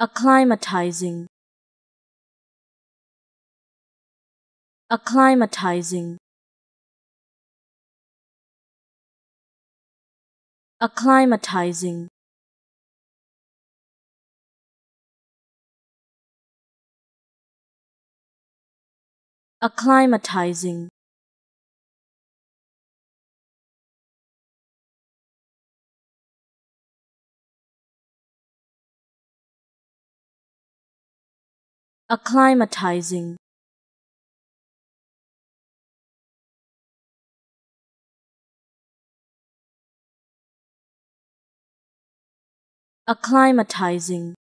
Acclimatizing. Acclimatizing. Acclimatizing. Acclimatizing. Acclimatizing. Acclimatizing.